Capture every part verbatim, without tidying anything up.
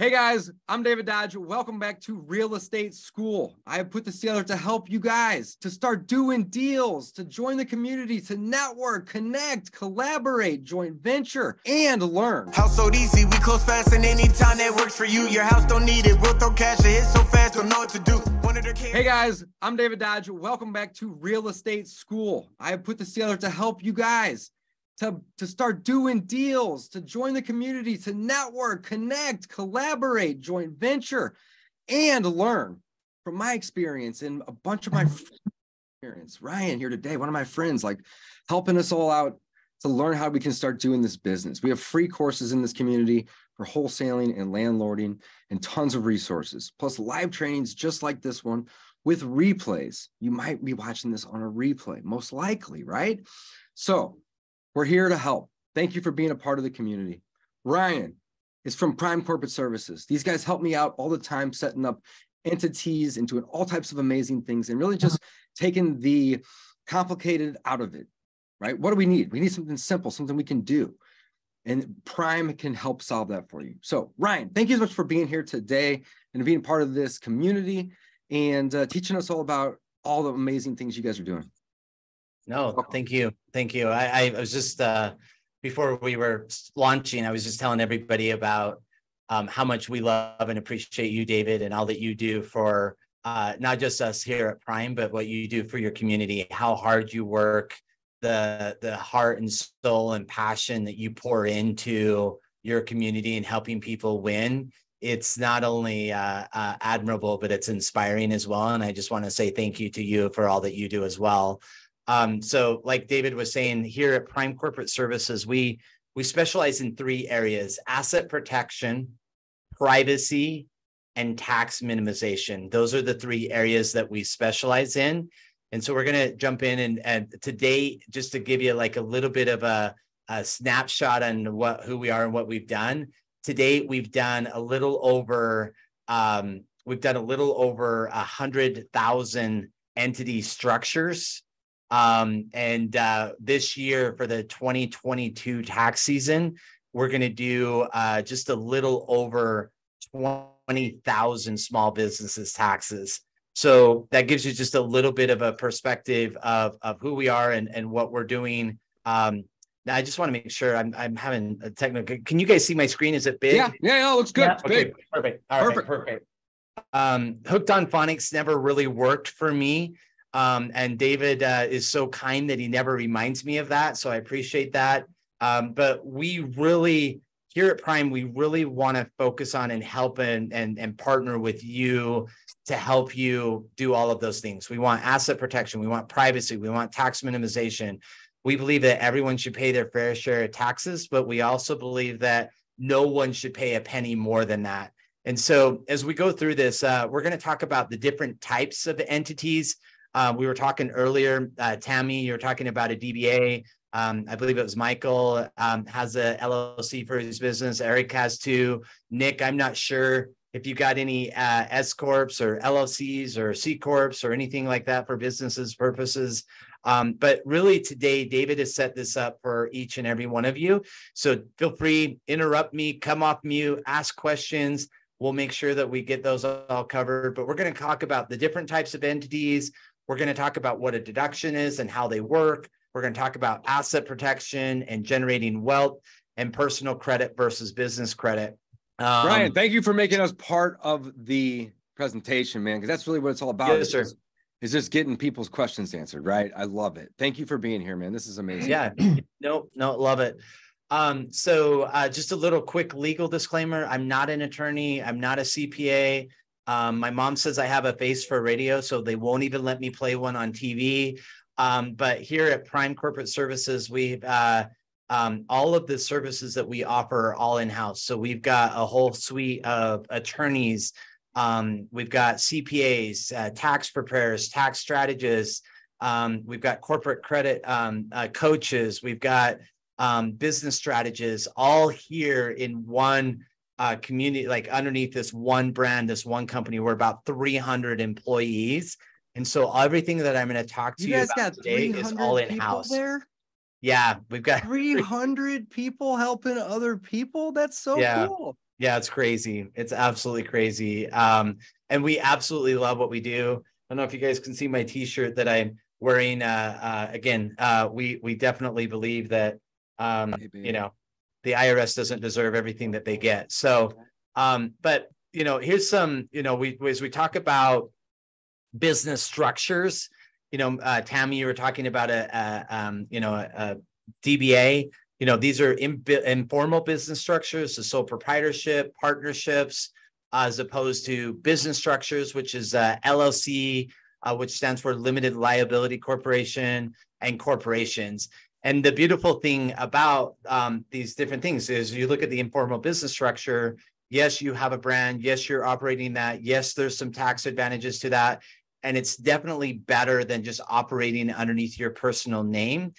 Hey guys, I'm David Dodge. Welcome back to Real Estate School. I have put this together to help you guys to start doing deals, to join the community, to network, connect, collaborate, joint venture, and learn. House so easy, we close fast, and anytime that works for you, your house don't need it. We'll throw cash at it so fast, don't know what to do. Hey guys, I'm David Dodge. Welcome back to Real Estate School. I have put this together to help you guys To, to start doing deals, to join the community, to network, connect, collaborate, joint venture, and learn from my experience and a bunch of my experience. Ryan here today, one of my friends, like helping us all out to learn how we can start doing this business. We have free courses in this community for wholesaling and landlording and tons of resources, plus live trainings just like this one with replays. You might be watching this on a replay, most likely, right? So we're here to help. Thank you for being a part of the community. Ryan is from Prime Corporate Services. These guys help me out all the time, setting up entities and doing all types of amazing things and really just taking the complicated out of it, right? What do we need? We need something simple, something we can do. And Prime can help solve that for you. So Ryan, thank you so much for being here today and being part of this community and uh, teaching us all about all the amazing things you guys are doing. No, thank you. Thank you. I, I was just, uh, before we were launching, I was just telling everybody about um, how much we love and appreciate you, David, and all that you do for uh, not just us here at Prime, but what you do for your community, how hard you work, the, the heart and soul and passion that you pour into your community and helping people win. It's not only uh, uh, admirable, but it's inspiring as well. And I just want to say thank you to you for all that you do as well. Um, so like David was saying, here at Prime Corporate Services, we, we specialize in three areas: asset protection, privacy, and tax minimization. Those are the three areas that we specialize in. And so we're going to jump in and, and today, just to give you like a little bit of a, a snapshot on what, who we are and what we've done. Today, we've done a little over, um, we've done a little over one hundred thousand entity structures. Um, and uh, this year for the twenty twenty-two tax season, we're going to do uh, just a little over twenty thousand small businesses taxes. So that gives you just a little bit of a perspective of, of who we are and, and what we're doing. Um, now I just want to make sure I'm, I'm having a technical, can you guys see my screen? Is it big? Yeah, yeah, yeah it looks good. Yeah. It's okay, big. Perfect. All right, perfect. Perfect. Um, Hooked on Phonics never really worked for me. Um, and David uh, is so kind that he never reminds me of that. So I appreciate that. Um, but we really, here at Prime, we really want to focus on and help and, and, and partner with you to help you do all of those things. We want asset protection. We want privacy. We want tax minimization. We believe that everyone should pay their fair share of taxes, but we also believe that no one should pay a penny more than that. And so as we go through this, uh, we're going to talk about the different types of entities. Uh, we were talking earlier, uh, Tammy, you were talking about a D B A. Um, I believe it was Michael um, has a L L C for his business. Eric has two. Nick, I'm not sure if you got any uh, S corps or L L Cs or C corps or anything like that for businesses purposes. Um, but really today, David has set this up for each and every one of you. So feel free, interrupt me, come off mute, ask questions. We'll make sure that we get those all covered. But we're going to talk about the different types of entities. We're going to talk about what a deduction is and how they work. We're going to talk about asset protection and generating wealth and personal credit versus business credit. Um, Ryan, thank you for making us part of the presentation, man, because that's really what it's all about. Yes, sir. Is, is just getting people's questions answered, right? I love it. Thank you for being here, man. This is amazing. Yeah, no, no, love it. Um, so uh, just a little quick legal disclaimer. I'm not an attorney. I'm not a C P A. Um, my mom says I have a face for radio, so they won't even let me play one on T V. Um, but here at Prime Corporate Services, we've uh, um, all of the services that we offer are all in-house. So we've got a whole suite of attorneys. Um, we've got C P As, uh, tax preparers, tax strategists. Um, we've got corporate credit um, uh, coaches. We've got um, business strategists, all here in one Uh, community, like underneath this one brand, this one company. We're about three hundred employees. And so everything that I'm going to talk to you, you guys about got today is all in-house. Yeah, we've got three hundred people helping other people. That's so yeah. cool. Yeah, it's crazy. It's absolutely crazy. Um, and we absolutely love what we do. I don't know if you guys can see my t-shirt that I'm wearing. Uh, uh, again, uh, we, we definitely believe that, um, you know, the I R S doesn't deserve everything that they get. So, um, but, you know, here's some, you know, we, as we talk about business structures, you know, uh, Tammy, you were talking about a, a um, you know, a, a D B A. You know, these are in, informal business structures, the sole proprietorship, partnerships, uh, as opposed to business structures, which is uh, L L C, uh, which stands for Limited Liability Corporation, and corporations. And the beautiful thing about um, these different things is you look at the informal business structure. Yes, you have a brand. Yes, you're operating that. Yes, there's some tax advantages to that. And it's definitely better than just operating underneath your personal name.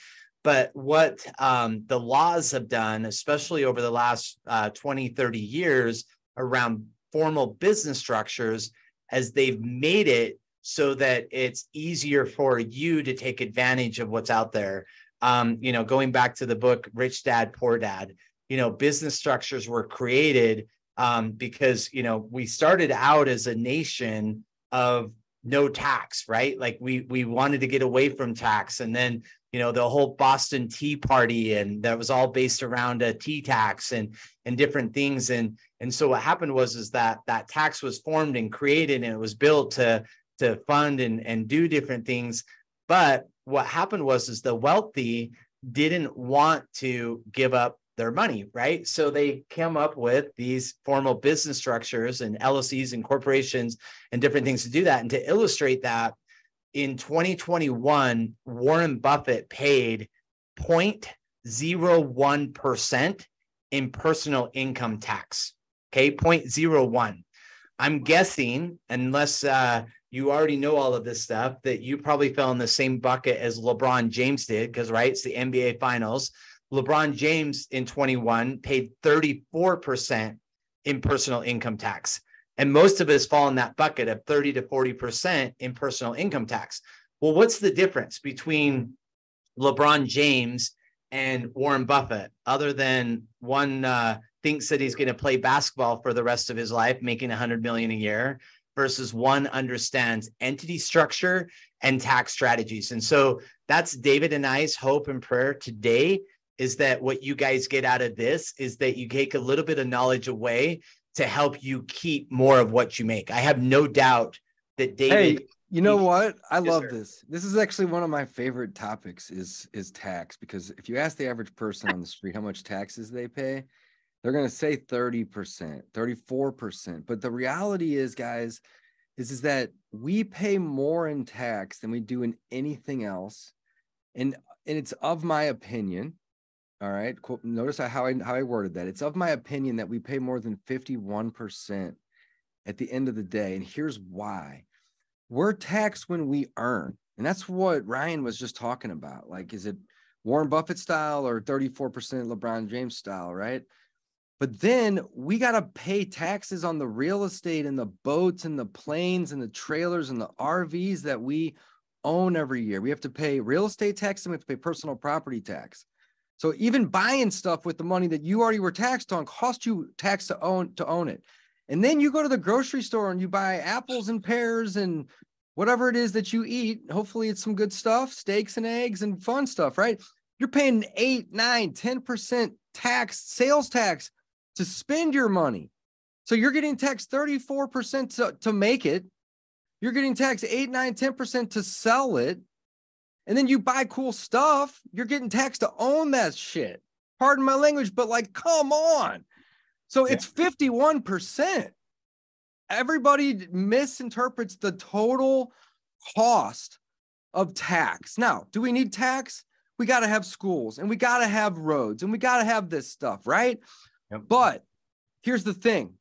But what um, the laws have done, especially over the last uh, twenty, thirty years around formal business structures, as they've made it so that it's easier for you to take advantage of what's out there. Um, you know, going back to the book, Rich Dad, Poor Dad, you know, business structures were created um, because, you know, we started out as a nation of no tax, right? Like we we wanted to get away from tax. And then, you know, the whole Boston Tea Party, and that was all based around a tea tax and and different things. And and so what happened was is that that tax was formed and created, and it was built to to fund and and do different things. But what happened was is the wealthy didn't want to give up their money, right? So they came up with these formal business structures and L L Cs and corporations and different things to do that. And to illustrate that, in twenty twenty-one, Warren Buffett paid zero point zero one percent in personal income tax. Okay, zero point zero one. I'm guessing, unless uh, you already know all of this stuff, that you probably fell in the same bucket as LeBron James did, because, right, it's the N B A Finals. LeBron James in twenty-one paid thirty-four percent in personal income tax. And most of us fall in that bucket of thirty to forty percent in personal income tax. Well, what's the difference between LeBron James and Warren Buffett, other than one uh, thinks that he's going to play basketball for the rest of his life, making one hundred million dollars a year, versus one understands entity structure and tax strategies? And so that's David and I's hope and prayer today, is that what you guys get out of this is that you take a little bit of knowledge away to help you keep more of what you make. I have no doubt that David. Hey, you know what? I love this. This is actually one of my favorite topics is, is tax, because if you ask the average person on the street how much taxes they pay, they're going to say thirty percent, thirty-four percent. But the reality is, guys, is, is that we pay more in tax than we do in anything else. And, and it's of my opinion. All right. Notice how I, how I worded that. It's of my opinion that we pay more than fifty-one percent at the end of the day. And here's why. We're taxed when we earn. And that's what Ryan was just talking about. Like, is it Warren Buffett style or thirty-four percent LeBron James style, right? But then we got to pay taxes on the real estate and the boats and the planes and the trailers and the R Vs that we own every year. We have to pay real estate tax, and we have to pay personal property tax. So even buying stuff with the money that you already were taxed on cost you tax to own to own it. And then you go to the grocery store and you buy apples and pears and whatever it is that you eat. Hopefully it's some good stuff, steaks and eggs and fun stuff, right? You're paying eight, nine, ten percent tax, sales tax to spend your money. So you're getting taxed thirty-four percent to, to make it. You're getting taxed eight, nine, ten percent to sell it. And then you buy cool stuff, you're getting taxed to own that shit. Pardon my language, but like, come on. So yeah. It's fifty-one percent. Everybody misinterprets the total cost of tax. Now, do we need tax? We got to have schools, and we got to have roads, and we got to have this stuff, right? Yep. But here's the thing.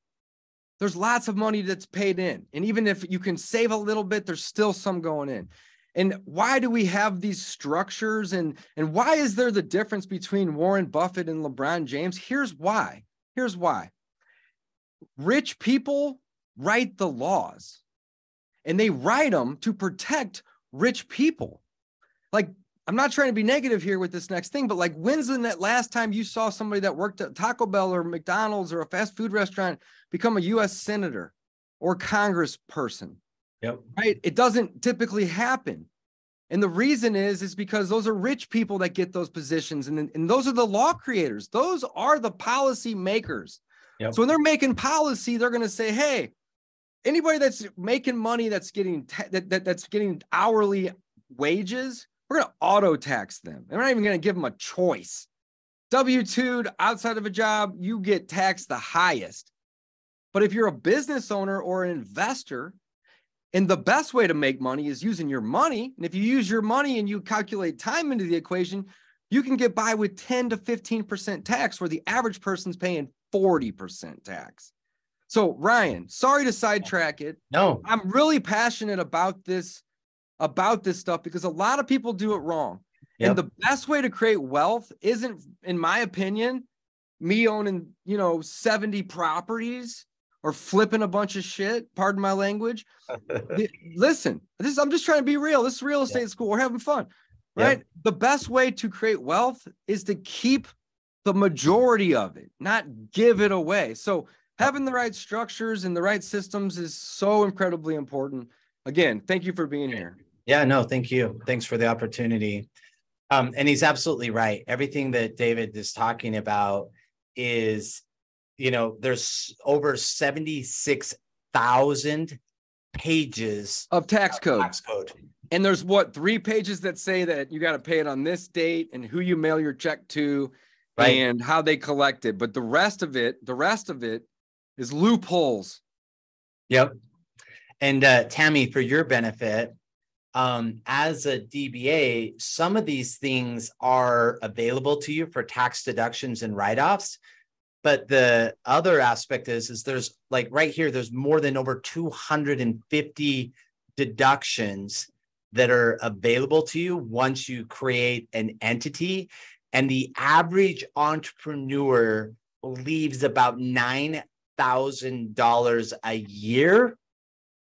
There's lots of money that's paid in. And even if you can save a little bit, there's still some going in. And why do we have these structures? And, and why is there the difference between Warren Buffett and LeBron James? Here's why. Here's why. Rich people write the laws, and they write them to protect rich people. Like, I'm not trying to be negative here with this next thing, but like, when's the net last time you saw somebody that worked at Taco Bell or McDonald's or a fast food restaurant become a U S senator or congressperson? Yep. Right? It doesn't typically happen. And the reason is, is because those are rich people that get those positions. And, and those are the law creators. Those are the policy makers. Yep. So when they're making policy, they're going to say, hey, anybody that's making money, that's getting that, that that's getting hourly wages, we're going to auto tax them. And we're not even going to give them a choice. W two'd outside of a job, you get taxed the highest. But if you're a business owner or an investor, and the best way to make money is using your money. And if you use your money and you calculate time into the equation, you can get by with ten to fifteen percent tax, where the average person's paying forty percent tax. So Ryan, sorry to sidetrack it. No, I'm really passionate about this, about this stuff, because a lot of people do it wrong. Yep. And the best way to create wealth isn't, in my opinion, me owning, you know, seventy properties or flipping a bunch of shit. Pardon my language. Listen, this is, I'm just trying to be real. This is real estate yep. school. We're having fun, right? Yep. The best way to create wealth is to keep the majority of it, not give it away. So having the right structures and the right systems is so incredibly important. Again, thank you for being here. Yeah, no, thank you. Thanks for the opportunity. Um, and he's absolutely right. Everything that David is talking about is, you know, there's over seventy-six thousand pages of tax code. Tax code. And there's what, three pages that say that you got to pay it on this date and who you mail your check to, right, and how they collect it. But the rest of it, the rest of it is loopholes. Yep. And uh, Tammy, for your benefit, um, as a D B A, some of these things are available to you for tax deductions and write-offs. But the other aspect is, is there's like right here, there's more than over two hundred fifty deductions that are available to you once you create an entity. And the average entrepreneur leaves about nine thousand dollars a year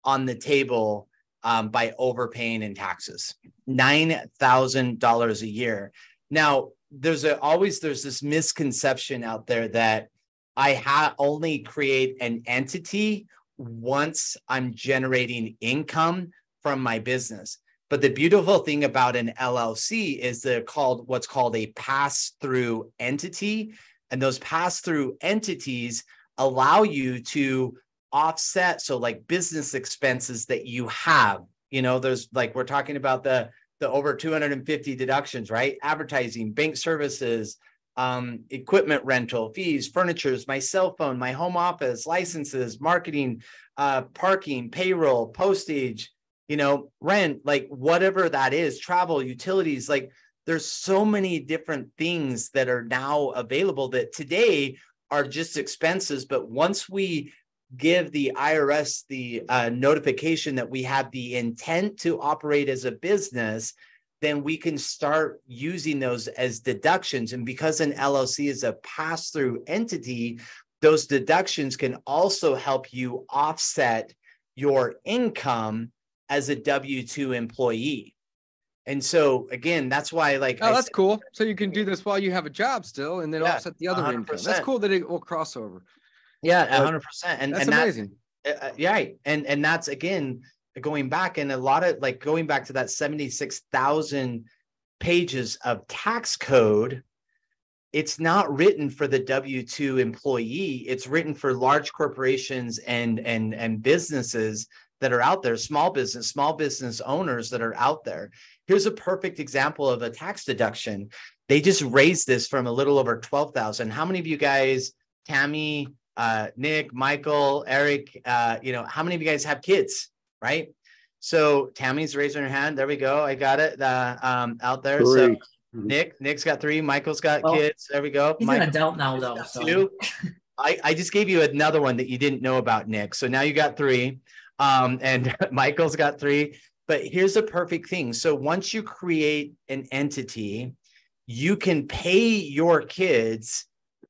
on the table um, by overpaying in taxes, nine thousand dollars a year. Now, there's a, always there's this misconception out there that I ha only create an entity once I'm generating income from my business. But the beautiful thing about an L L C is they're called what's called a pass-through entity. And those pass-through entities allow you to offset, so like business expenses that you have, you know, there's like, we're talking about the, the over two hundred fifty deductions, right? Advertising, bank services, um, equipment rental, fees, furnitures, my cell phone, my home office, licenses, marketing, uh, parking, payroll, postage, you know, rent, like whatever that is, travel, utilities, like there's so many different things that are now available that today are just expenses. But once we give the I R S the uh, notification that we have the intent to operate as a business, then we can start using those as deductions. And because an L L C is a pass-through entity, those deductions can also help you offset your income as a W two employee. And so again, that's why like- Oh, I that's said, cool. So you can do this while you have a job still and then yeah, offset the other one. That's cool that it will cross over. Yeah, one hundred percent. And that's and amazing. That, uh, yeah. And, and that's, again, going back and a lot of like going back to that seventy-six thousand pages of tax code, it's not written for the W two employee. It's written for large corporations and, and, and businesses that are out there, small business, small business owners that are out there. Here's a perfect example of a tax deduction. They just raised this from a little over twelve thousand. How many of you guys, Tammy, Uh, Nick, Michael, Eric, uh, you know, how many of you guys have kids, right? So Tammy's raising her hand. There we go. I got it uh, um, out there. Three. So Nick, Nick's got three. Michael's got oh, kids. There we go. He's Michael, an adult now, though. So. I, I just gave you another one that you didn't know about, Nick. So now you got three um, and Michael's got three. But here's the perfect thing. So once you create an entity, you can pay your kids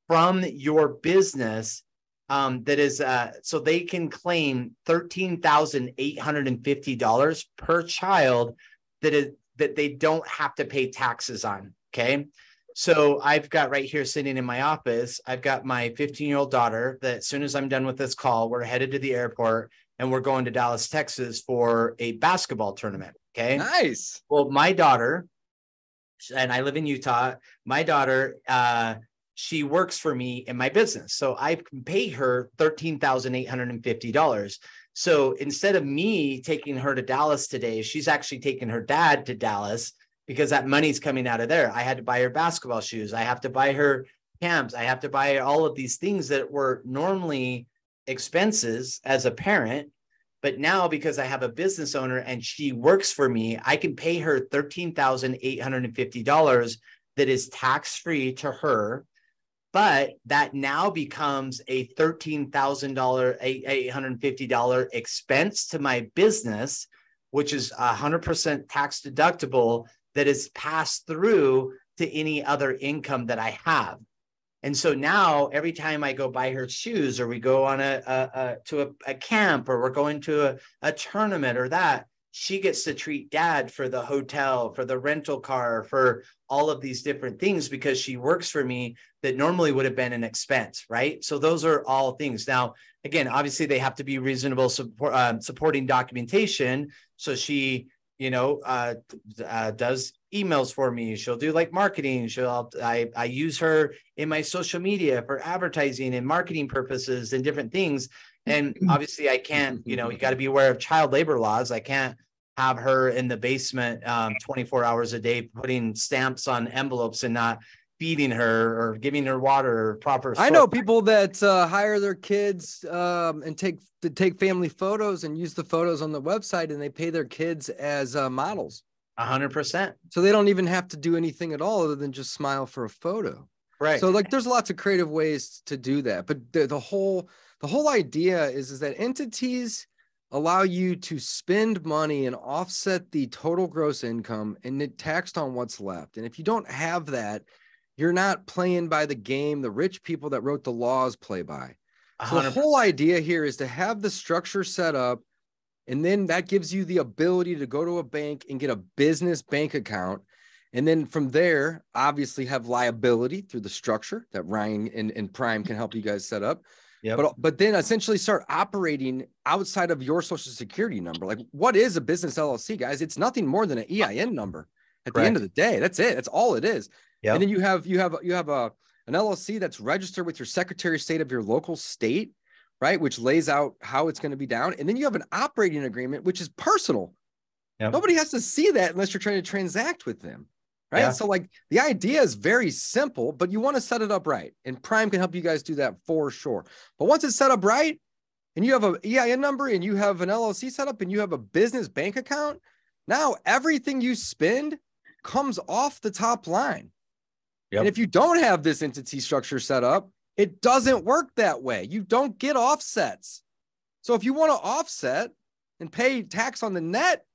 from your business. Um, that is, uh, so they can claim thirteen thousand eight hundred fifty dollars per child that is that they don't have to pay taxes on. Okay. So I've got right here sitting in my office, I've got my fifteen year old daughter that as soon as I'm done with this call, we're headed to the airport and we're going to Dallas, Texas for a basketball tournament. Okay. Nice. Well, my daughter, and I live in Utah, my daughter, uh, she works for me in my business. So I can pay her thirteen thousand eight hundred fifty dollars. So instead of me taking her to Dallas today, she's actually taking her dad to Dallas because that money's coming out of there. I had to buy her basketball shoes. I have to buy her cams. I have to buy all of these things that were normally expenses as a parent. But now because I have a business owner and she works for me, I can pay her thirteen thousand eight hundred fifty dollars that is tax-free to her. But that now becomes a thirteen thousand eight hundred fifty dollars expense to my business, which is one hundred percent tax deductible that is passed through to any other income that I have. And so now every time I go buy her shoes or we go on a, a, a to a, a camp or we're going to a, a tournament or that, she gets to treat dad for the hotel, for the rental car, for all of these different things because she works for me that normally would have been an expense, right? So those are all things. Now, again, obviously they have to be reasonable support, um, supporting documentation. So she, you know, uh, uh, does emails for me. She'll do like marketing. She'll, I, I use her in my social media for advertising and marketing purposes and different things. And obviously I can't, you know, you got to be aware of child labor laws. I can't have her in the basement um, twenty-four hours a day putting stamps on envelopes and not feeding her or giving her water or proper. I know people that uh, hire their kids um, and take to take family photos and use the photos on the website, and they pay their kids as uh, models. A hundred percent. So they don't even have to do anything at all other than just smile for a photo. Right. So like there's lots of creative ways to do that. But the, the whole the whole idea is, is that entities allow you to spend money and offset the total gross income and it taxed on what's left. And if you don't have that, you're not playing by the game the rich people that wrote the laws play by. So the whole idea here is to have the structure set up, and then that gives you the ability to go to a bank and get a business bank account. And then from there, obviously have liability through the structure that Ryan and, and Prime can help you guys set up. Yep. But, but then essentially start operating outside of your social security number. Like, what is a business L L C, guys? It's nothing more than an E I N number at Correct. The end of the day. That's it. That's all it is. Yep. And then you have, you have, you have a, an L L C that's registered with your secretary of state of your local state, right? Which lays out how it's going to be down. And then you have an operating agreement, which is personal. Yep. Nobody has to see that unless you're trying to transact with them. Right. Yeah. So like the idea is very simple, but you want to set it up right. And Prime can help you guys do that for sure. But once it's set up right and you have an E I N number and you have an L L C set up and you have a business bank account, now everything you spend comes off the top line. Yep. And if you don't have this entity structure set up, it doesn't work that way. You don't get offsets. So if you want to offset and pay tax on the net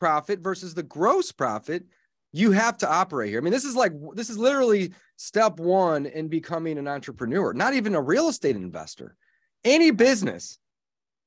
profit versus the gross profit, you have to operate here. I mean, this is like, this is literally step one in becoming an entrepreneur, not even a real estate investor. Any business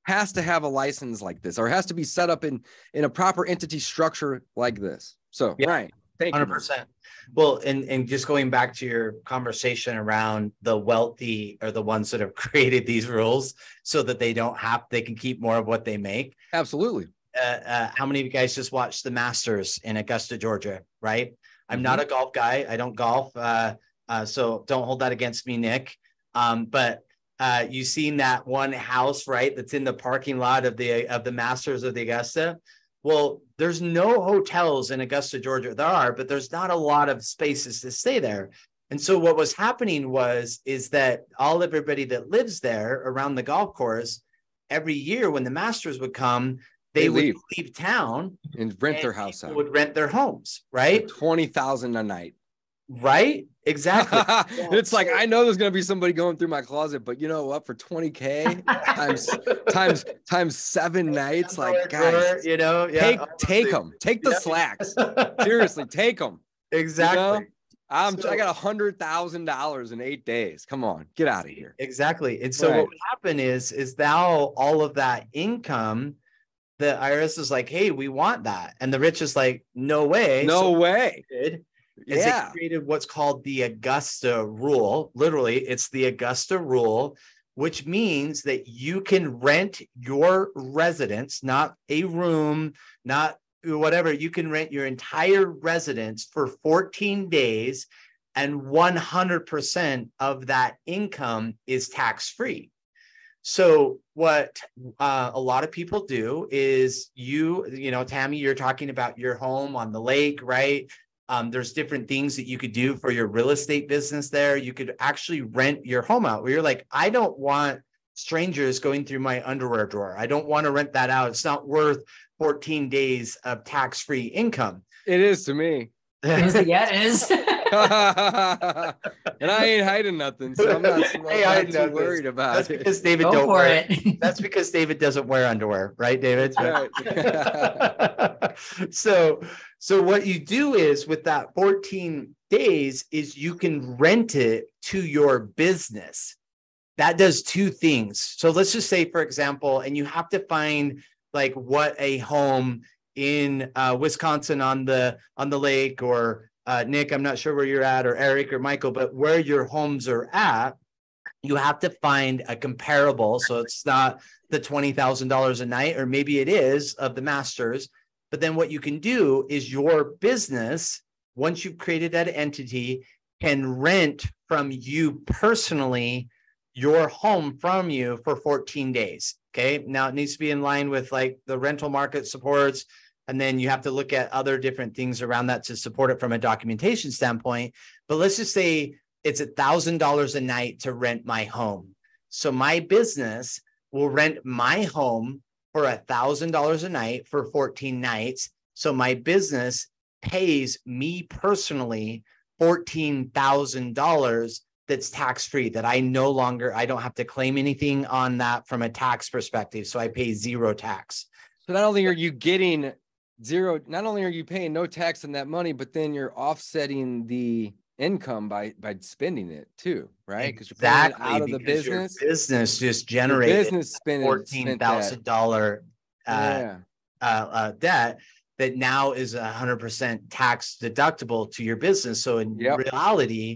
has to have a license like this, or has to be set up in, in a proper entity structure like this. So, yeah, Ryan, thank you. one hundred percent. Well, and, and just going back to your conversation around the wealthy are the ones that have created these rules so that they don't have, they can keep more of what they make. Absolutely. Uh, uh, how many of you guys just watched the Masters in Augusta, Georgia, right? I'm mm-hmm. not a golf guy. I don't golf. Uh, uh, so don't hold that against me, Nick. Um, but uh, you've seen that one house, right? That's in the parking lot of the, of the Masters of the Augusta. Well, there's no hotels in Augusta, Georgia. There are, but there's not a lot of spaces to stay there. And so what was happening was, is that all everybody that lives there around the golf course, every year when the Masters would come, They, they would leave. leave town and rent and their house out. Would rent their homes, right? twenty thousand a night. Right? Exactly. Yeah. It's like, I know there's going to be somebody going through my closet, but you know what? For twenty K times, times, times seven nights, like, guys, you know, yeah, take, take them, take the yeah. slacks. Seriously, take them. Exactly. You know? I'm, so, I got one hundred thousand dollars in eight days. Come on, get out of here. Exactly. And so right. what would happen is, is now all of that income the I R S is like, hey, we want that. And the rich is like, no way. No so way. Did is yeah. They created what's called the Augusta rule. Literally, it's the Augusta rule, which means that you can rent your residence, not a room, not whatever. You can rent your entire residence for fourteen days, and one hundred percent of that income is tax-free. So what uh, a lot of people do is you, you know, Tammy, you're talking about your home on the lake, right? Um, there's different things that you could do for your real estate business there. You could actually rent your home out where you're like, I don't want strangers going through my underwear drawer. I don't want to rent that out. It's not worth fourteen days of tax-free income. It is to me. Is it? Yeah, it is. And I ain't hiding nothing, so I'm not, I'm hey, not too worried this. about that's it. Because David Go don't wear it. it. That's because David doesn't wear underwear, right, David? Right. so, so what you do is with that fourteen days is you can rent it to your business. That does two things. So let's just say, for example, and you have to find like what a home in uh, Wisconsin on the on the lake, or Uh, Nick, I'm not sure where you're at, or Eric or Michael, but where your homes are at, you have to find a comparable. So it's not the twenty thousand dollars a night, or maybe it is of the masters. But then what you can do is your business, once you've created that entity, can rent from you personally your home from you for fourteen days. Okay. Now it needs to be in line with like the rental market supports. And then you have to look at other different things around that to support it from a documentation standpoint. But let's just say it's one thousand dollars a night to rent my home. So my business will rent my home for one thousand dollars a night for fourteen nights. So my business pays me personally fourteen thousand dollars that's tax-free, that I no longer, I don't have to claim anything on that from a tax perspective. So I pay zero tax. So not only are you getting... Zero. Not only are you paying no tax on that money, but then you're offsetting the income by by spending it too, right? Because exactly, you're paying it out of the business. Your business just generated business spending, fourteen thousand dollar uh, yeah. uh, uh, debt that now is a hundred percent tax deductible to your business. So in yep. reality,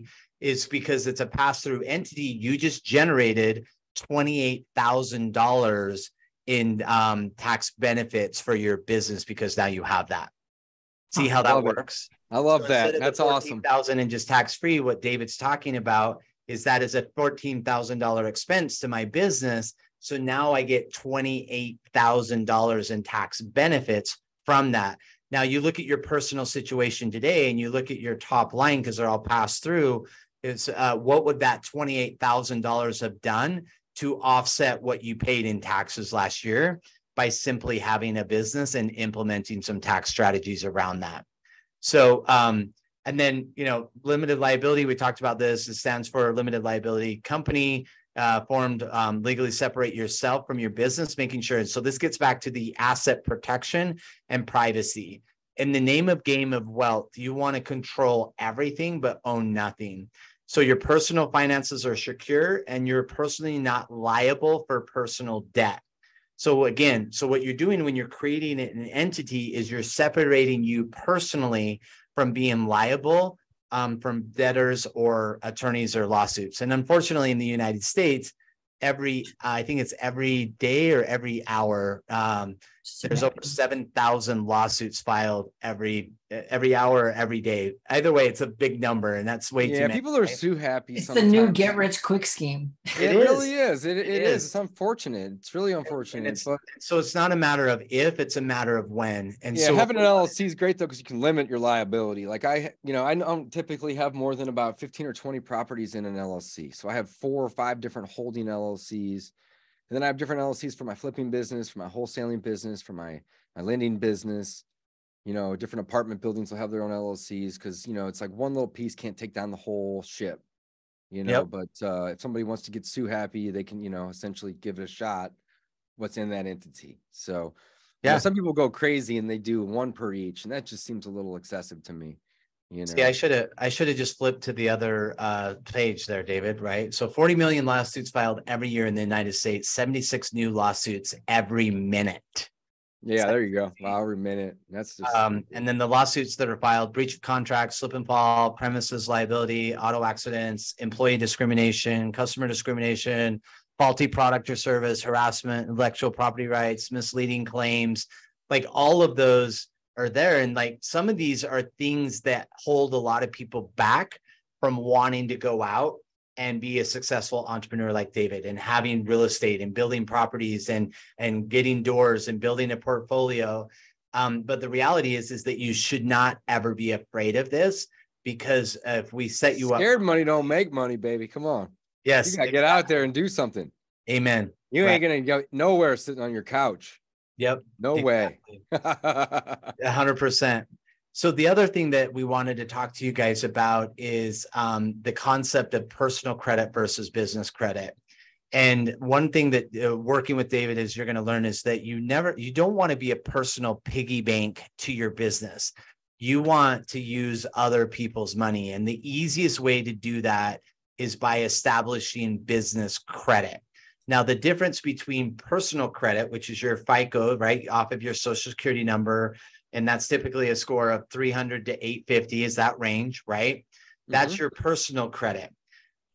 it's because it's a pass through entity. You just generated twenty eight thousand dollars. in um, tax benefits for your business because now you have that. See how that works? I love that. That's awesome. fourteen thousand and just tax-free, what David's talking about is that is a fourteen thousand dollars expense to my business. So now I get twenty-eight thousand dollars in tax benefits from that. Now you look at your personal situation today and you look at your top line because they're all passed through. It's uh, what would that twenty-eight thousand dollars have done to offset what you paid in taxes last year by simply having a business and implementing some tax strategies around that. So, um, and then, you know, limited liability, we talked about this, it stands for limited liability company uh, formed, um, legally separate yourself from your business, making sure. So this gets back to the asset protection and privacy. In the name of game of wealth, you want to control everything, but own nothing. So your personal finances are secure and you're personally not liable for personal debt. So again, so what you're doing when you're creating an entity is you're separating you personally from being liable um, from debtors or attorneys or lawsuits. And unfortunately, in the United States, every uh, I think it's every day or every hour, um, there's over seven thousand lawsuits filed every every hour or every day. Either way, it's a big number, and that's way yeah, too many. Yeah, people are so happy. It's sometimes. The new get rich quick scheme. It, it is. really is. It, it, it is. is. It's unfortunate. It's really unfortunate. It's, but... So it's not a matter of if; it's a matter of when. And yeah, so having an L L C is great though because you can limit your liability. Like I, you know, I don't typically have more than about fifteen or twenty properties in an L L C. So I have four or five different holding L L Cs. And then I have different L L Cs for my flipping business, for my wholesaling business, for my, my lending business. You know, different apartment buildings will have their own L L Cs because, you know, it's like one little piece can't take down the whole ship, you know, yep. but uh, if somebody wants to get sue happy, they can, you know, essentially give it a shot what's in that entity. So yeah, you know, some people go crazy and they do one per each. And that just seems a little excessive to me. You know? See, I should have I should have just flipped to the other uh, page there, David, right? So forty million lawsuits filed every year in the United States, seventy-six new lawsuits every minute. Yeah, there you go. Hour a minute. That's just um, and then the lawsuits that are filed: breach of contract, slip and fall, premises liability, auto accidents, employee discrimination, customer discrimination, faulty product or service, harassment, intellectual property rights, misleading claims. Like all of those are there, and like some of these are things that hold a lot of people back from wanting to go out and be a successful entrepreneur like David, and having real estate and building properties and and getting doors and building a portfolio. Um, but the reality is, is that you should not ever be afraid of this, because if we set you up, scared money don't make money, baby. Come on. Yes. You gotta get out there and do something. Amen. You right. ain't going to go nowhere sitting on your couch. Yep. No exactly. way. one hundred percent. So the other thing that we wanted to talk to you guys about is um, the concept of personal credit versus business credit. And one thing that uh, working with David is you're going to learn is that you never, you don't want to be a personal piggy bank to your business. You want to use other people's money. And the easiest way to do that is by establishing business credit. Now, the difference between personal credit, which is your FICO, right, off of your social security number, and that's typically a score of three hundred to eight fifty is that range, right? That's mm-hmm. your personal credit.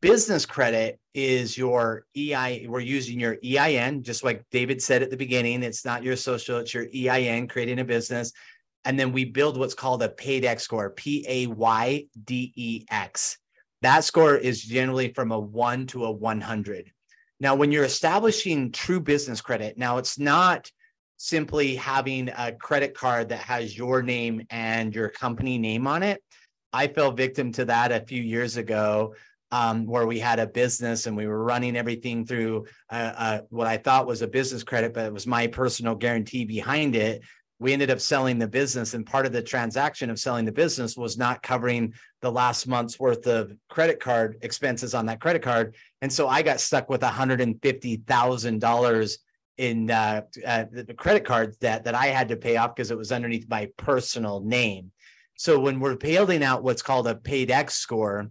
Business credit is your E I N. We're using your E I N, just like David said at the beginning. It's not your social, it's your E I N, creating a business. And then we build what's called a paydex score, P A Y D E X. That score is generally from a one to a hundred. Now, when you're establishing true business credit, now it's not simply having a credit card that has your name and your company name on it. I fell victim to that a few years ago, um, where we had a business and we were running everything through uh, uh, what I thought was a business credit, but it was my personal guarantee behind it. We ended up selling the business, and part of the transaction of selling the business was not covering the last month's worth of credit card expenses on that credit card. And so I got stuck with one hundred fifty thousand dollars in uh, uh, the credit card debt that I had to pay off because it was underneath my personal name. So when we're building out what's called a paydex score,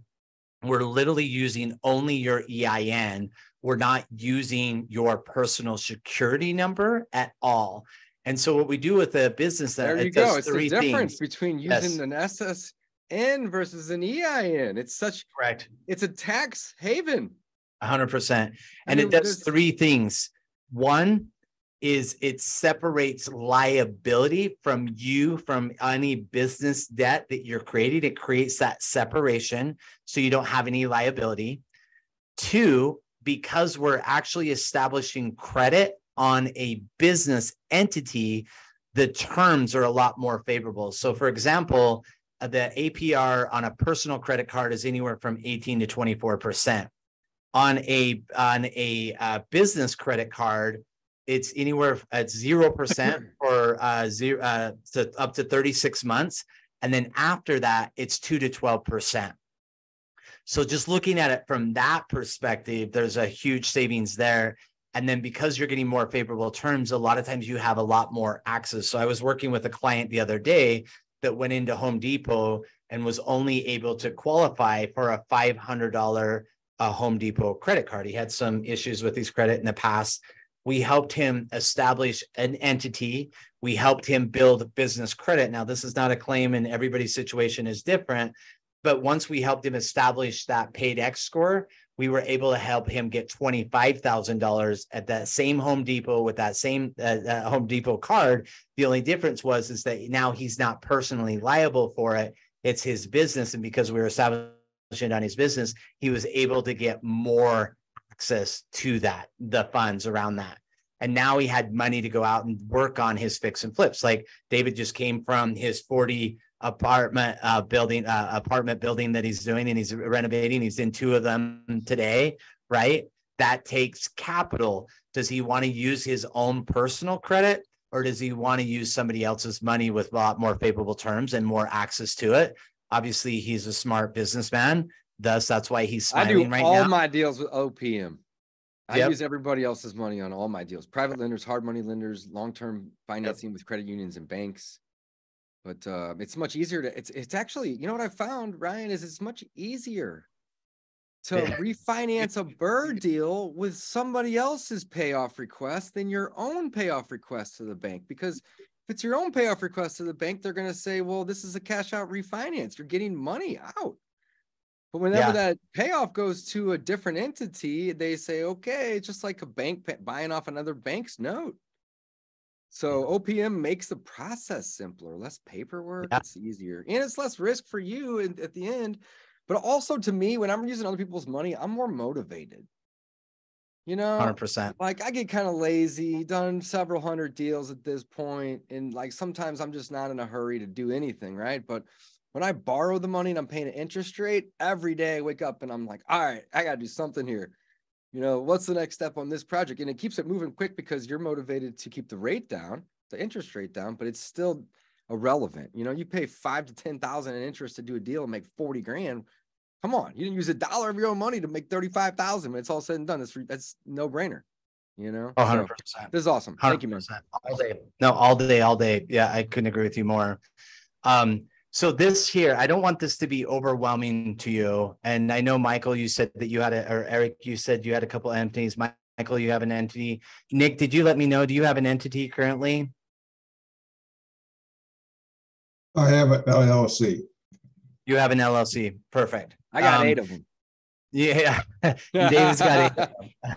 we're literally using only your E I N. We're not using your personal security number at all. And so what we do with a business that there you it does go. It's three the difference things. Between using yes. an S S N versus an E I N. It's such correct. It's a tax haven. one hundred percent. And it does three things. One is it separates liability from you from any business debt that you're creating. It creates that separation so you don't have any liability. Two, because we're actually establishing credit on a business entity, the terms are a lot more favorable. So for example, the A P R on a personal credit card is anywhere from eighteen to twenty-four percent. On a on a uh, business credit card, it's anywhere at zero percent for uh, zero, uh, to up to thirty-six months. And then after that, it's two to twelve percent. So just looking at it from that perspective, there's a huge savings there. And then because you're getting more favorable terms, a lot of times you have a lot more access. So I was working with a client the other day that went into Home Depot and was only able to qualify for a five hundred dollar uh, Home Depot credit card. He had some issues with his credit in the past. We helped him establish an entity. We helped him build business credit. Now, this is not a claim and everybody's situation is different, but once we helped him establish that paydex score, we were able to help him get twenty-five thousand dollars at that same Home Depot with that same uh, uh, Home Depot card. The only difference was is that now he's not personally liable for it. It's his business. And because we were establishing on his business, he was able to get more access to that, the funds around that. And now he had money to go out and work on his fix and flips. Like David just came from his forty apartment uh, building, uh, apartment building that he's doing, and he's renovating. He's in two of them today, right? That takes capital. Does he want to use his own personal credit, or does he want to use somebody else's money with a lot more favorable terms and more access to it? Obviously, he's a smart businessman. Thus, that's why he's smiling right now. I do all my deals with O P M. I yep. use everybody else's money on all my deals. Private lenders, hard money lenders, long-term financing yep. with credit unions and banks. But uh, it's much easier to, it's, it's actually, you know what I found, Ryan, is it's much easier to refinance a B R R R R deal with somebody else's payoff request than your own payoff request to the bank. Because if it's your own payoff request to the bank, they're going to say, well, this is a cash out refinance. You're getting money out. But whenever yeah. that payoff goes to a different entity, they say, okay, it's just like a bank buying off another bank's note. So O P M makes the process simpler, less paperwork, yeah. it's easier, and it's less risk for you at the end. But also, to me, when I'm using other people's money, I'm more motivated. You know, one hundred percent. Like, I get kind of lazy, done several hundred deals at this point, and like sometimes I'm just not in a hurry to do anything, right? But when I borrow the money and I'm paying an interest rate, every day I wake up and I'm like, all right, I got to do something here. You know, what's the next step on this project? And it keeps it moving quick because you're motivated to keep the rate down, the interest rate down, but it's still irrelevant. You know, you pay five to ten thousand in interest to do a deal and make forty grand. Come on, you didn't use a dollar of your own money to make thirty-five thousand. It's all said and done. That's that's no brainer. You know, one hundred percent. This is awesome. Thank you, man. All day, no, all day, all day. Yeah, I couldn't agree with you more. Um, So this here, I don't want this to be overwhelming to you. And I know, Michael, you said that you had a, or Eric, you said you had a couple of entities. Michael, you have an entity. Nick, did you let me know? Do you have an entity currently? I have an L L C. You have an L L C. Perfect. I got um, eight of them. Yeah. David's got eight of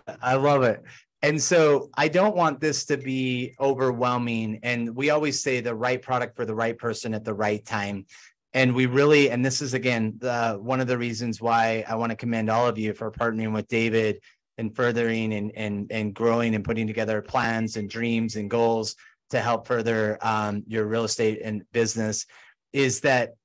them. I love it. And so I don't want this to be overwhelming. And we always say the right product for the right person at the right time. And we really, and this is, again, the, one of the reasons why I want to commend all of you for partnering with David and furthering and, and, and growing and putting together plans and dreams and goals to help further um, your real estate and business, is that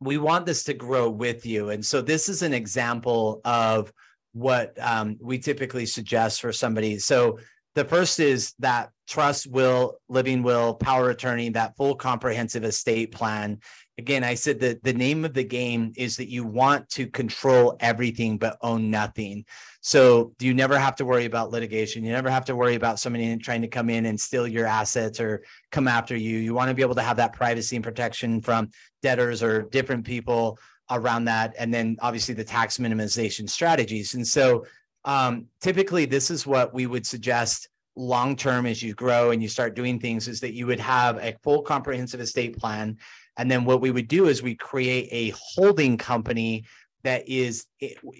we want this to grow with you. And so this is an example of what um, we typically suggest for somebody. So the first is that trust, will, living will, power attorney, that full comprehensive estate plan. Again, I said that the name of the game is that you want to control everything but own nothing. So you never have to worry about litigation. You never have to worry about somebody trying to come in and steal your assets or come after you. You want to be able to have that privacy and protection from debtors or different people around that, and then obviously the tax minimization strategies. And so um, typically this is what we would suggest long-term as you grow and you start doing things, is that you would have a full comprehensive estate plan. And then what we would do is we create a holding company that is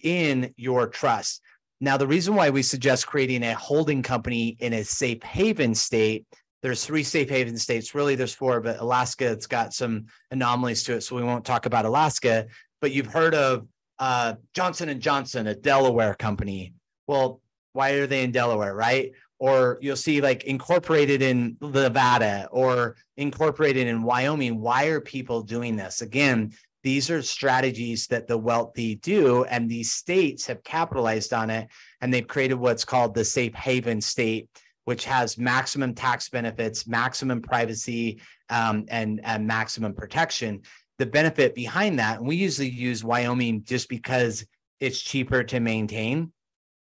in your trust. Now, the reason why we suggest creating a holding company in a safe haven state, there's three safe haven states. Really, there's four, but Alaska, it's got some anomalies to it, so we won't talk about Alaska. But you've heard of uh, Johnson and Johnson, a Delaware company. Well, why are they in Delaware, right? Or you'll see, like, incorporated in Nevada or incorporated in Wyoming. Why are people doing this? Again, these are strategies that the wealthy do, and these states have capitalized on it, and they've created what's called the safe haven state, which has maximum tax benefits, maximum privacy, um, and, and maximum protection. The benefit behind that, and we usually use Wyoming just because it's cheaper to maintain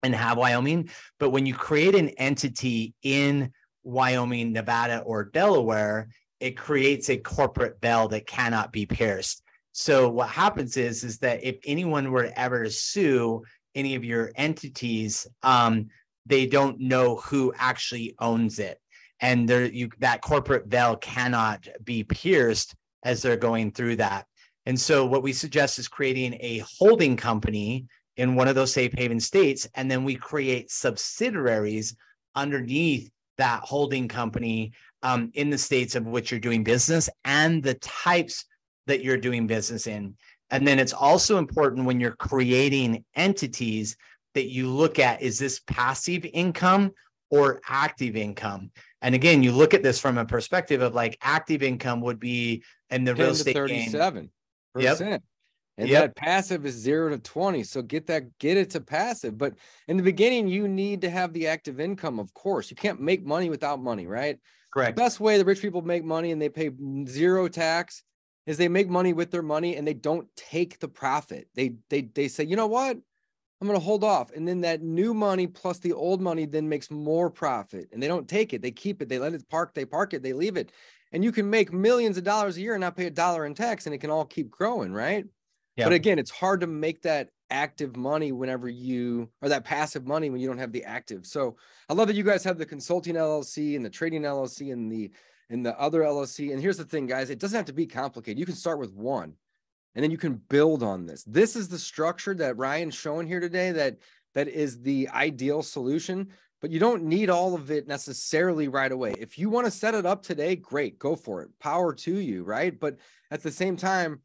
and have Wyoming. But when you create an entity in Wyoming, Nevada, or Delaware, it creates a corporate veil that cannot be pierced. So what happens is, is that if anyone were to ever sue any of your entities, um, they don't know who actually owns it. And there, you, that corporate veil cannot be pierced as they're going through that. And so what we suggest is creating a holding company in one of those safe haven states, and then we create subsidiaries underneath that holding company um, in the states of which you're doing business and the types that you're doing business in. And then it's also important when you're creating entities that you look at, is this passive income or active income? And again, you look at this from a perspective of, like, active income would be in the real estate thirty-seven percent. Yep. And yep. that passive is zero to twenty. So get that, get it to passive. But in the beginning, you need to have the active income, of course. You can't make money without money, right? Correct. The best way the rich people make money and they pay zero tax is they make money with their money and they don't take the profit. They they they say, you know what? I'm going to hold off. And then that new money plus the old money then makes more profit, and they don't take it. They keep it. They let it park. They park it. They leave it. And you can make millions of dollars a year and not pay a dollar in tax, and it can all keep growing, right? Yeah. But again, it's hard to make that active money whenever you, or that passive money when you don't have the active. So I love that you guys have the consulting L L C and the trading L L C and the, and the other L L C. And here's the thing, guys, it doesn't have to be complicated. You can start with one and then you can build on this. This is the structure that Ryan's showing here today that, that is the ideal solution, but you don't need all of it necessarily right away. If you want to set it up today, great, go for it. Power to you, right? But at the same time,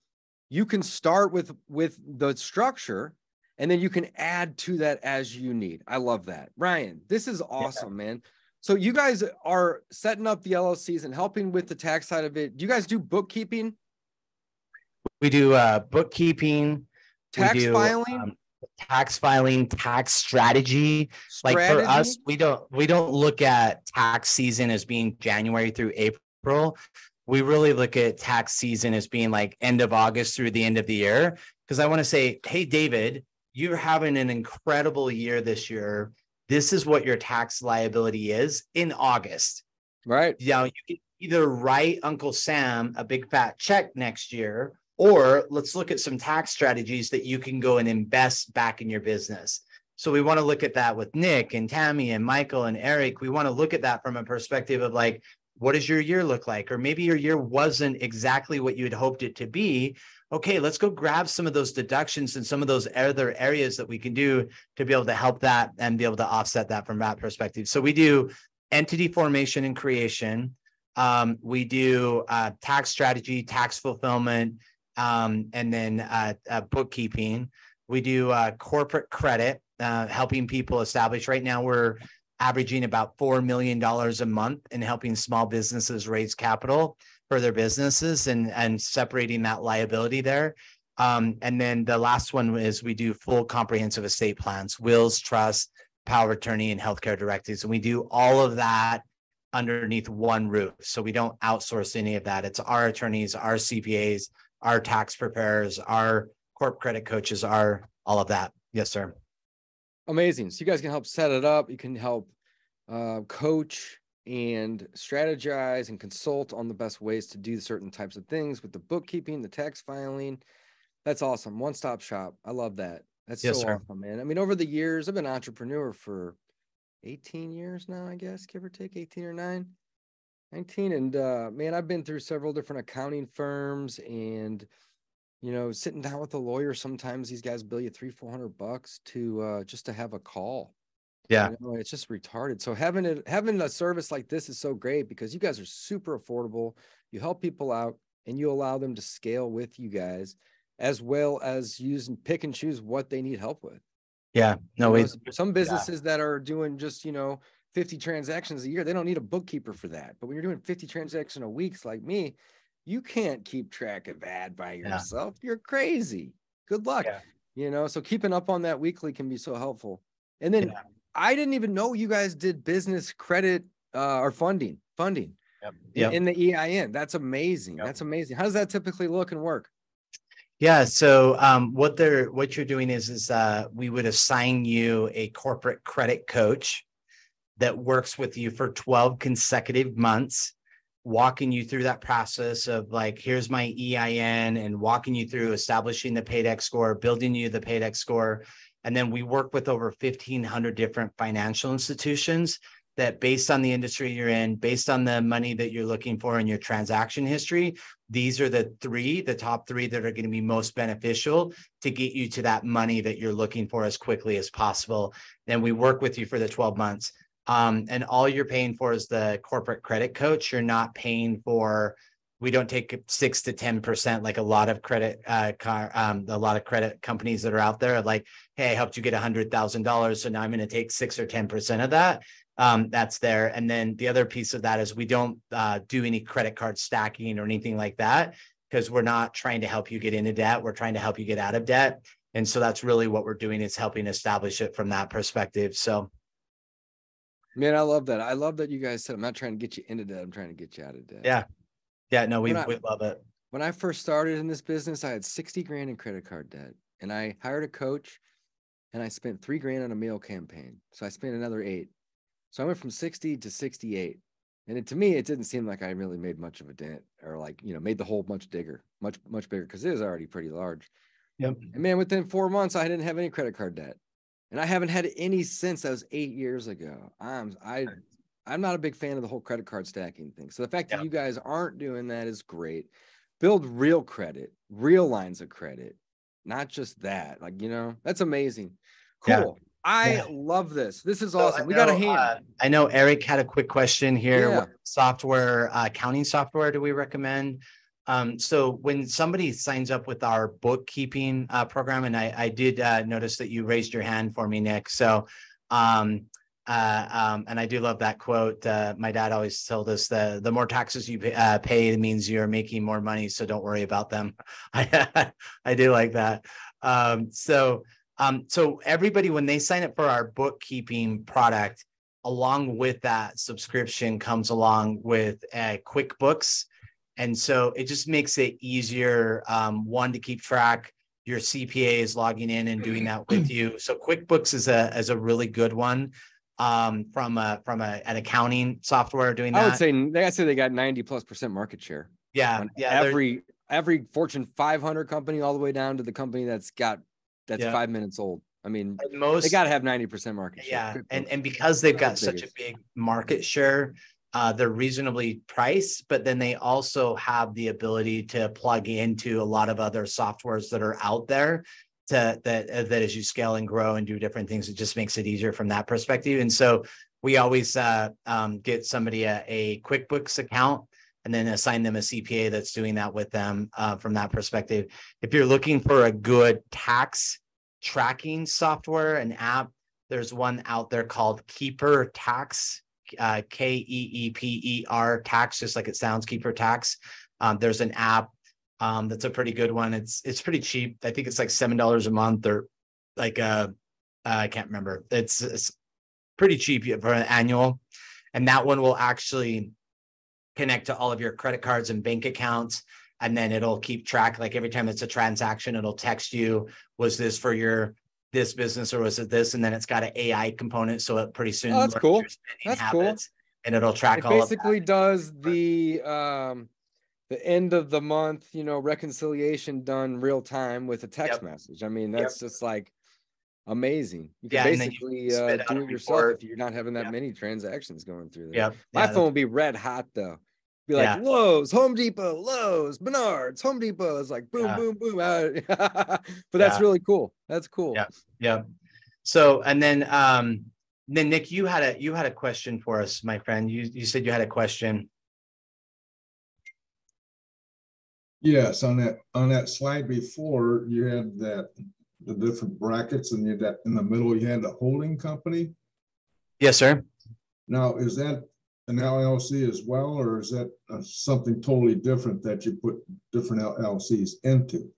you can start with, with the structure and then you can add to that as you need. I love that. Ryan, this is awesome, yeah. man. So you guys are setting up the L L Cs and helping with the tax side of it. Do you guys do bookkeeping? We do uh, bookkeeping, tax do, filing, um, tax filing, tax strategy. strategy. Like for us, we don't we don't look at tax season as being January through April. We really look at tax season as being like end of August through the end of the year. Because I want to say, hey, David, you're having an incredible year this year. This is what your tax liability is in August, right? Now you can either write Uncle Sam a big fat check next year, or let's look at some tax strategies that you can go and invest back in your business. So we want to look at that with Nick and Tammy and Michael and Eric. We want to look at that from a perspective of like, what does your year look like? Or maybe your year wasn't exactly what you had hoped it to be. Okay, let's go grab some of those deductions and some of those other areas that we can do to be able to help that and be able to offset that from that perspective. So we do entity formation and creation. Um, we do uh, tax strategy, tax fulfillment, um, and then uh, uh, bookkeeping. We do uh, corporate credit, uh, helping people establish. Right now we're averaging about four million dollars a month in helping small businesses raise capital for their businesses and, and separating that liability there. Um, and then the last one is we do full comprehensive estate plans, wills, trusts, power of attorney, and healthcare directives. And we do all of that underneath one roof. So we don't outsource any of that. It's our attorneys, our C P As, our tax preparers, our corp credit coaches, our all of that. Yes, sir. Amazing. So you guys can help set it up. You can help uh, coach and strategize and consult on the best ways to do certain types of things with the bookkeeping, the tax filing. That's awesome. One-stop shop. I love that. That's yes, so sir. Awesome, man. I mean, over the years, I've been an entrepreneur for eighteen years now, I guess, give or take eighteen or nine, nineteen. And uh, man, I've been through several different accounting firms and, you know, sitting down with a lawyer. Sometimes these guys bill you three, four hundred bucks to uh, just to have a call. Yeah, you know, it's just retarded. So having it, having a service like this is so great because you guys are super affordable. You help people out and you allow them to scale with you guys, as well as use and pick and choose what they need help with. Yeah, no, you know, some businesses yeah. that are doing just, you know, fifty transactions a year, they don't need a bookkeeper for that. But when you're doing fifty transactions a week, like me, you can't keep track of that by yourself. Yeah. You're crazy. Good luck. Yeah. You know, so keeping up on that weekly can be so helpful. And then yeah. I didn't even know you guys did business credit uh, or funding, funding yep. Yep. in the E I N. That's amazing. Yep. That's amazing. How does that typically look and work? Yeah. So um, what they're, what you're doing is, is uh, we would assign you a corporate credit coach that works with you for twelve consecutive months. Walking you through that process of like, here's my E I N, and walking you through establishing the paydex score, building you the paydex score. And then we work with over fifteen hundred different financial institutions that, based on the industry you're in, based on the money that you're looking for in your transaction history, these are the three, the top three that are going to be most beneficial to get you to that money that you're looking for as quickly as possible. And we work with you for the twelve months. Um, and all you're paying for is the corporate credit coach. You're not paying for, we don't take six to ten percent, like a lot of credit, uh, car, um, a lot of credit companies that are out there like, hey, I helped you get a hundred thousand dollars. So now I'm going to take six or ten percent of that. Um, that's there. And then the other piece of that is we don't uh, do any credit card stacking or anything like that, because we're not trying to help you get into debt. We're trying to help you get out of debt. And so that's really what we're doing, is helping establish it from that perspective. So man, I love that. I love that you guys said, I'm not trying to get you into debt. I'm trying to get you out of debt. Yeah. Yeah. No, we, I, we love it. When I first started in this business, I had sixty grand in credit card debt, and I hired a coach and I spent three grand on a meal campaign. So I spent another eight. So I went from sixty to sixty-eight. And it, to me, it didn't seem like I really made much of a dent, or like, you know, made the hole much bigger, much, much bigger, because it was already pretty large. Yep. And man, within four months, I didn't have any credit card debt, and I haven't had any since. That was eight years ago. I'm I, I'm not a big fan of the whole credit card stacking thing. So the fact yep. that you guys aren't doing that is great. Build real credit, real lines of credit, not just that. Like, you know, that's amazing. Cool. Yeah. I yeah. love this. This is awesome. So we know, got a hand. Uh, I know Eric had a quick question here. Yeah. What software, uh, accounting software do we recommend? Um, so when somebody signs up with our bookkeeping uh, program, and I, I did uh, notice that you raised your hand for me, Nick. So, um, uh, um, and I do love that quote. Uh, my dad always told us that the more taxes you pay, uh, pay means you're making more money. So don't worry about them. I, I do like that. Um, so, um, so everybody, when they sign up for our bookkeeping product, along with that subscription comes along with uh, QuickBooks. And so it just makes it easier, um, one, to keep track. Your C P A is logging in and doing that with you. So QuickBooks is a is a really good one um, from a, from a, an accounting software doing that. I would say they, I say they got ninety plus percent market share. Yeah. yeah every every Fortune five hundred company all the way down to the company that's got that's yeah. five minutes old. I mean, and most, they got to have ninety percent market share. Yeah. And, and because they've got such biggest. a big market share, Uh, they're reasonably priced, but then they also have the ability to plug into a lot of other softwares that are out there to that, that as you scale and grow and do different things, it just makes it easier from that perspective. And so we always uh, um, get somebody a, a QuickBooks account and then assign them a C P A that's doing that with them uh, from that perspective. If you're looking for a good tax tracking software and app, there's one out there called Keeper Tax. Uh, K E E P E R tax, just like it sounds, Keeper Tax. Um, there's an app um, that's a pretty good one. It's it's pretty cheap. I think it's like seven dollars a month or like, a, uh, I can't remember. It's, it's pretty cheap for an annual. And that one will actually connect to all of your credit cards and bank accounts. And then it'll keep track. Like every time it's a transaction, it'll text you, was this for your this business or was it this? And then it's got an A I component. So it pretty soon, oh, that's cool. That's cool. And it'll track it all basically of that. Does the, um, the end of the month, you know, reconciliation done real time with a text yep. message. I mean, that's yep. just like amazing. You can yeah, basically you uh, do it yourself if you're not having that yep. many transactions going through there. Yep. My yeah, phone would be red hot though. Be like yeah. Lowe's, Home Depot, Lowe's, Menards, Home Depot. It's like boom, yeah. boom, boom. But that's yeah. really cool. That's cool. Yeah. Yeah. So and then um then Nick, you had a you had a question for us, my friend. You you said you had a question. Yes, on that on that slide before you had that the different brackets and you that in the middle you had the holding company. Yes, sir. Now is that an L L C as well, or is that something totally different that you put different L L Cs into?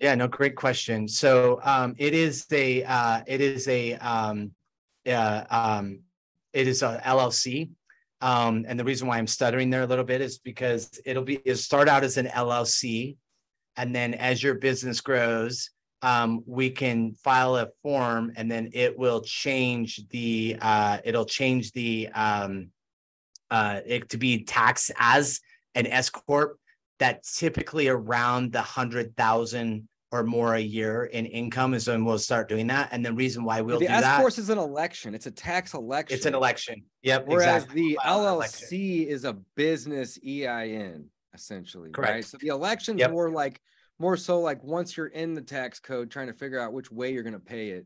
Yeah, no, great question. So um, it is a uh, it is a um, uh, um, it is a L L C, um, and the reason why I'm stuttering there a little bit is because it'll be it'll start out as an L L C, and then as your business grows, um, we can file a form, and then it will change the uh, it'll change the um, Uh, it to be taxed as an S corp. That's typically around the hundred thousand or more a year in income is when we'll start doing that. And the reason why we'll do that, the S corp is an election. It's a tax election. It's an election. Yep. Whereas exactly. the L L C is a business E I N essentially. Correct. Right? So the elections yep. more like more so like once you're in the tax code, trying to figure out which way you're going to pay it,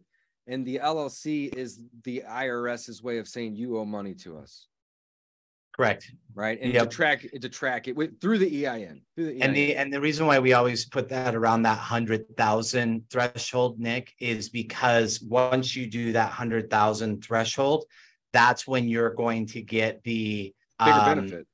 and the L L C is the IRS's way of saying you owe money to us. Correct. Right. And yep. to track it, to track it with, through the E I N. Through the E I N. And the and the reason why we always put that around that one hundred thousand threshold, Nick, is because once you do that one hundred thousand threshold, that's when you're going to get the bigger um, benefit.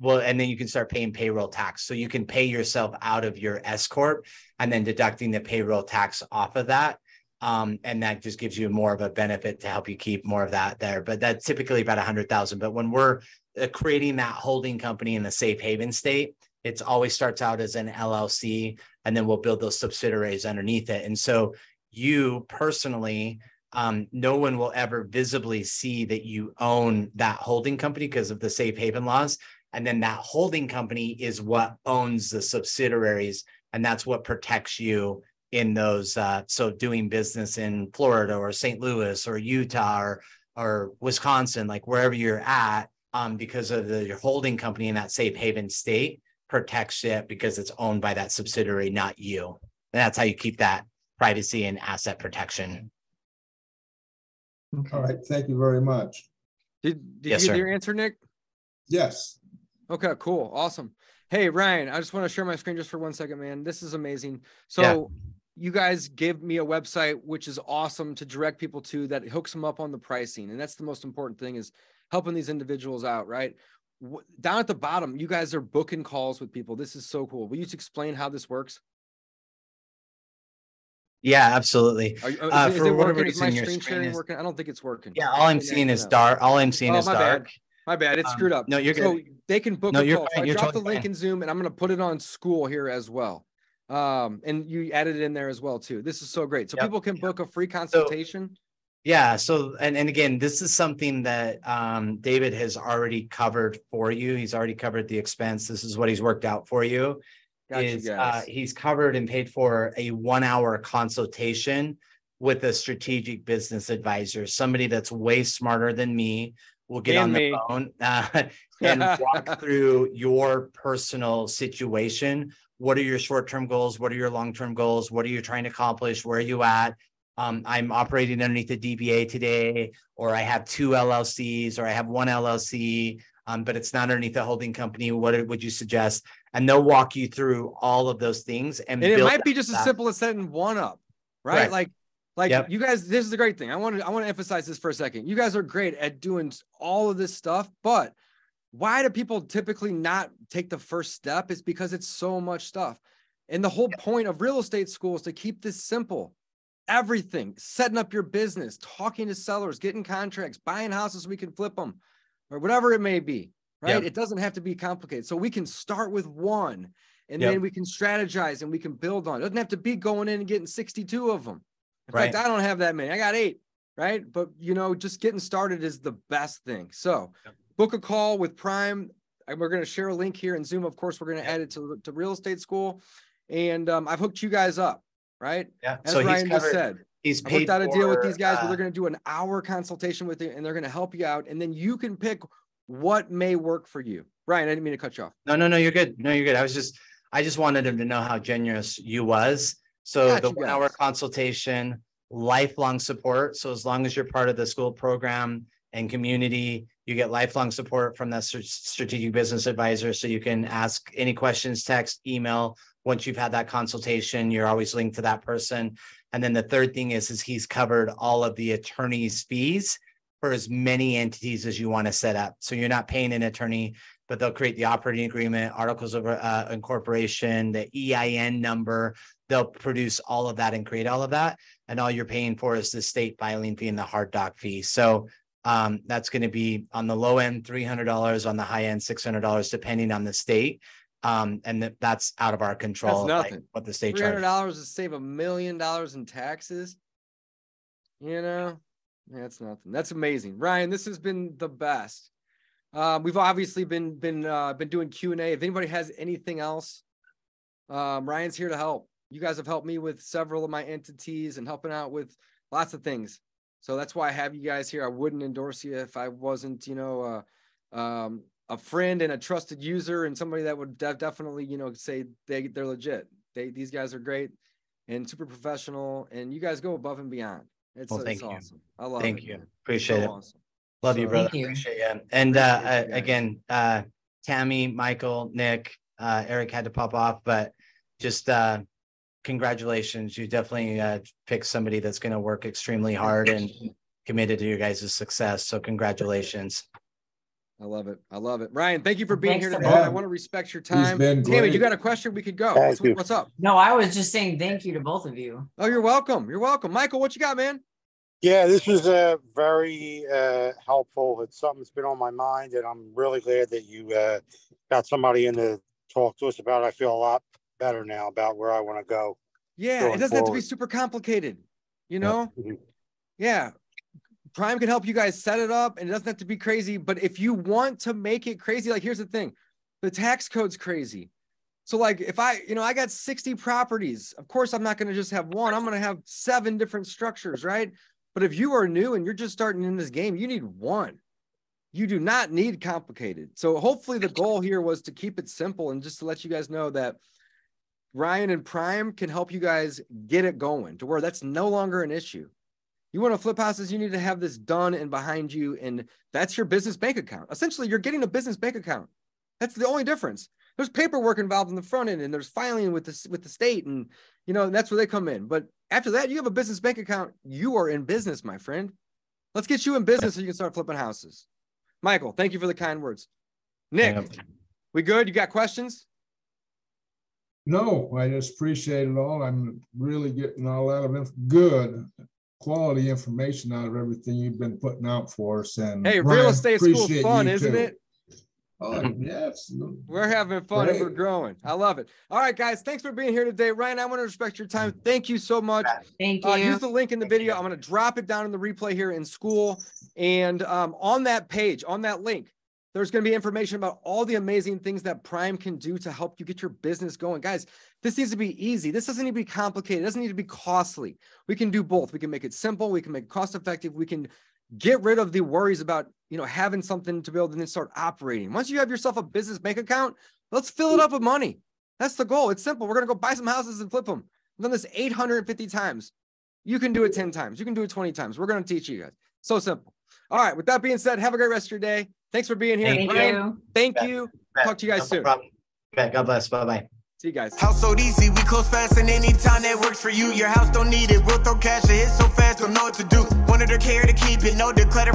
Well, and then you can start paying payroll tax. So you can pay yourself out of your S corp and then deducting the payroll tax off of that. Um, and that just gives you more of a benefit to help you keep more of that there. But that's typically about one hundred thousand dollars. But when we're creating that holding company in the safe haven state, it always starts out as an L L C, and then we'll build those subsidiaries underneath it. And so you personally, um, no one will ever visibly see that you own that holding company because of the safe haven laws. And then that holding company is what owns the subsidiaries And that's what protects you in those. Uh, so doing business in Florida or Saint Louis or Utah or, or Wisconsin, like wherever you're at, um, because of the, your holding company in that safe haven state protects it because it's owned by that subsidiary, not you. And that's how you keep that privacy and asset protection. Okay. All right. Thank you very much. Did, did yes, you get your answer, Nick? Yes. Okay, cool. Awesome. Hey, Ryan, I just want to share my screen just for one second, man. This is amazing. So yeah. You guys give me a website, which is awesome to direct people to, that hooks them up on the pricing. And that's the most important thing, is helping these individuals out, right? Down at the bottom, you guys are booking calls with people. This is so cool. Will you explain how this works? Yeah, absolutely. Are you, is, uh, is for it working? Is my screen, screen sharing is... working? I don't think it's working. Yeah, all I'm seeing is dark. All I'm seeing oh, is my dark. Bad. My bad. It's um, screwed up. No, you're so good. They can book no, a call. So I dropped totally the link fine. in Zoom, and I'm going to put it on school here as well. Um, and you added it in there as well too. This is so great. So yep. people can yep. book a free consultation. So, yeah. So, and, and again, this is something that um, David has already covered for you. He's already covered the expense. This is what he's worked out for you. Gotcha, is uh, he's covered and paid for a one-hour consultation with a strategic business advisor, somebody that's way smarter than me. We'll get and on the me. phone uh, and walk through your personal situation. What are your short-term goals? What are your long-term goals? What are you trying to accomplish? Where are you at? Um, I'm operating underneath the D B A today, or I have two L L Cs, or I have one L L C, um, but it's not underneath a holding company. What would you suggest? And they'll walk you through all of those things. And, and it might be just as simple as setting one up, right? right. Like, like yep. you guys, this is the great thing. I want to, I want to emphasize this for a second. You guys are great at doing all of this stuff, but why do people typically not take the first step? It's because it's so much stuff. And the whole yep. point of real estate school is to keep this simple. Everything, setting up your business, talking to sellers, getting contracts, buying houses so we can flip them, or whatever it may be. Right. Yep. It doesn't have to be complicated. So we can start with one, and yep. then we can strategize and we can build on it. It doesn't have to be going in and getting sixty-two of them. In right. fact, I don't have that many. I got eight. Right. But, you know, just getting started is the best thing. So yep. book a call with Prime. And we're going to share a link here in Zoom. Of course, we're going to yep. add it to, to Real Estate School. And um, I've hooked you guys up. Right. Yeah. As so Ryan he's covered, just said, he's I worked out for, a deal with these guys uh, where they're going to do an hour consultation with you, and they're going to help you out. And then you can pick what may work for you. Ryan, I didn't mean to cut you off. No, no, no, you're good. No, you're good. I was just, I just wanted him to know how generous you was. So Got the one hour consultation, lifelong support. So as long as you're part of the school program and community, you get lifelong support from that strategic business advisor. So you can ask any questions, text, email. Once you've had that consultation, you're always linked to that person. And then the third thing is, is he's covered all of the attorney's fees for as many entities as you want to set up. So you're not paying an attorney, but they'll create the operating agreement, articles of uh, incorporation, the E I N number. They'll produce all of that and create all of that. And all you're paying for is the state filing fee and the hard doc fee. So um, that's going to be on the low end, three hundred dollars, on the high end, six hundred dollars, depending on the state. Um, and th that's out of our control. That's nothing. Like, what the state three hundred dollars charges. To save a million dollars in taxes. You know? That's nothing. That's amazing. Ryan, this has been the best. Uh, we've obviously been been uh, been doing Q and A. If anybody has anything else, um, Ryan's here to help. You guys have helped me with several of my entities and helping out with lots of things. So that's why I have you guys here. I wouldn't endorse you if I wasn't, you know, uh, um, a friend and a trusted user and somebody that would de definitely, you know, say they, they're legit. They, these guys are great and super professional, and you guys go above and beyond. It's, well, thank it's you. Awesome. I love thank it. Thank you. Man. Appreciate so it. Awesome. Love so, you, brother. You. Appreciate you. And uh, Appreciate uh, again, uh, Tammy, Michael, Nick, uh, Eric had to pop off, but just uh, congratulations. You definitely uh, picked somebody that's going to work extremely hard and committed to your guys' success. So congratulations. I love it. I love it. Ryan, thank you for being Thanks here today. I want to respect your time. Tammy, you got a question? We could go. What's, what's up? No, I was just saying thank you to both of you. Oh, you're welcome. You're welcome. Michael, what you got, man? Yeah, this was uh, very uh, helpful. It's something that's been on my mind, and I'm really glad that you uh, got somebody in to talk to us about it. I feel a lot better now about where I want to go. Yeah, it doesn't forward. have to be super complicated, you know? Yeah. yeah. Prime can help you guys set it up, and it doesn't have to be crazy. But if you want to make it crazy, like, here's the thing, the tax code's crazy. So like if I, you know, I got sixty properties, of course, I'm not going to just have one. I'm going to have seven different structures, right? But if you are new and you're just starting in this game, you need one. You do not need complicated. So hopefully the goal here was to keep it simple and just to let you guys know that Ryan and Prime can help you guys get it going to where that's no longer an issue. You want to flip houses, you need to have this done and behind you. And that's your business bank account. Essentially, you're getting a business bank account. That's the only difference. There's paperwork involved in the front end and there's filing with the, with the state. And, you know, that's where they come in. But after that, you have a business bank account. You are in business, my friend. Let's get you in business so you can start flipping houses. Michael, thank you for the kind words. Nick, yep. We good? You got questions? No, I just appreciate it all. I'm really getting all out of good quality information out of everything you've been putting out for us. And hey, Ryan, real estate school is fun, isn't too. it? Oh, yes. We're having fun and we're growing. I love it. All right, guys. Thanks for being here today. Ryan, I want to respect your time. Thank you so much. Thank you. Uh, use the link in the Thank video. You. I'm going to drop it down in the replay here in school. And um, on that page, on that link, there's going to be information about all the amazing things that Prime can do to help you get your business going. Guys, this needs to be easy. This doesn't need to be complicated. It doesn't need to be costly. We can do both. We can make it simple. We can make it cost effective. We can get rid of the worries about, you know, having something to build and then start operating. Once you have yourself a business bank account, let's fill it up with money. That's the goal. It's simple. We're going to go buy some houses and flip them. I've done this eight hundred fifty times. You can do it ten times. You can do it twenty times. We're going to teach you guys. So simple. All right. With that being said, have a great rest of your day. Thanks for being here. Thank Ryan, you. Thank Matt, you. Matt, Talk to you guys no soon. Problem. Matt, God bless. Bye-bye. See you guys. House so easy, we close fast, and anytime that works for you, your house don't need it. We'll throw cash at it so fast, don't know what to do. Wanted to care to keep it, no declutter.